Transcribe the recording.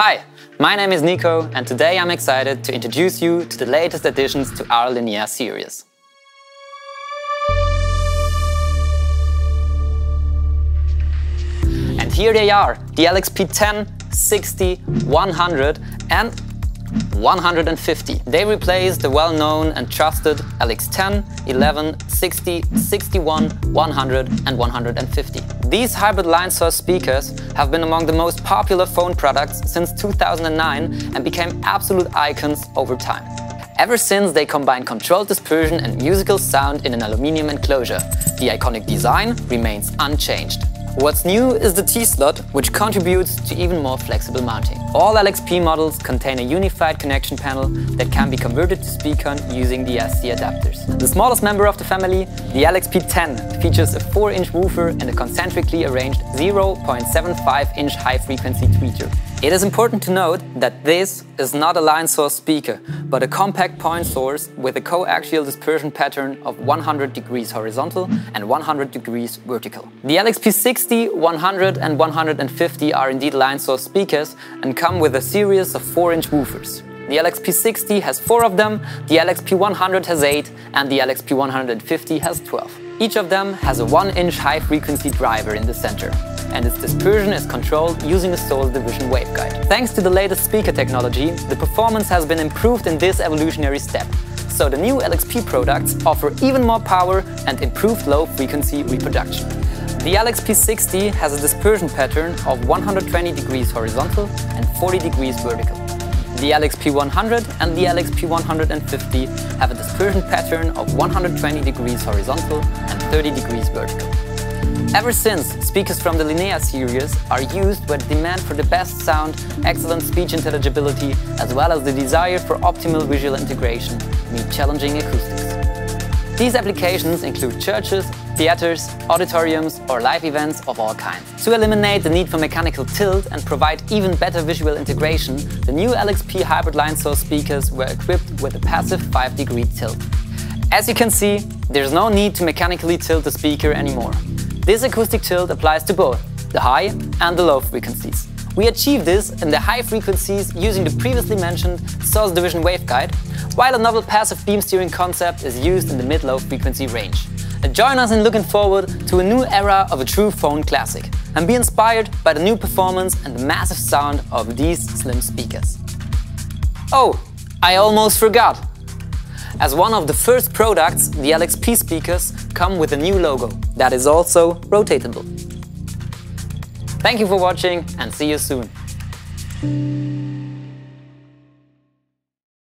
Hi, my name is Nico and today I'm excited to introduce you to the latest additions to our Linea series. And here they are, the LXP10, 60, 100 and 150. They replace the well-known and trusted LX10, 11, 60, 61, 100 and 150. These hybrid line source speakers have been among the most popular phone products since 2009 and became absolute icons over time. Ever since, they combine controlled dispersion and musical sound in an aluminium enclosure. The iconic design remains unchanged. What's new is the T-slot, which contributes to even more flexible mounting. All LXP models contain a unified connection panel that can be converted to Speakon using the SC adapters. The smallest member of the family, the LXP10, features a 4-inch woofer and a concentrically arranged 0.75-inch high-frequency tweeter. It is important to note that this is not a line source speaker, but a compact point source with a coaxial dispersion pattern of 100 degrees horizontal and 100 degrees vertical. The LXP60, 100 and 150 are indeed line source speakers and come with a series of 4-inch woofers. The LXP60 has 4 of them, the LXP100 has 8 and the LXP150 has 12. Each of them has a 1-inch high-frequency driver in the center, and its dispersion is controlled using a Source Division waveguide. Thanks to the latest speaker technology, the performance has been improved in this evolutionary step, so the new LXP products offer even more power and improved low-frequency reproduction. The LXP60 has a dispersion pattern of 120 degrees horizontal and 40 degrees vertical. The LXP100 and the LXP150 have a dispersion pattern of 120 degrees horizontal and 30 degrees vertical. Ever since, speakers from the Linea series are used where the demand for the best sound, excellent speech intelligibility, as well as the desire for optimal visual integration meet challenging acoustics. These applications include churches, theaters, auditoriums or live events of all kinds. To eliminate the need for mechanical tilt and provide even better visual integration, the new LXP hybrid line source speakers were equipped with a passive 5-degree tilt. As you can see, there's no need to mechanically tilt the speaker anymore. This acoustic tilt applies to both the high and the low frequencies. We achieve this in the high frequencies using the previously mentioned Source Division waveguide, while a novel passive beam steering concept is used in the mid-low frequency range. Join us in looking forward to a new era of a true phone classic and be inspired by the new performance and the massive sound of these slim speakers. Oh, I almost forgot! As one of the first products, the LXP speakers come with a new logo that is also rotatable. Thank you for watching and see you soon.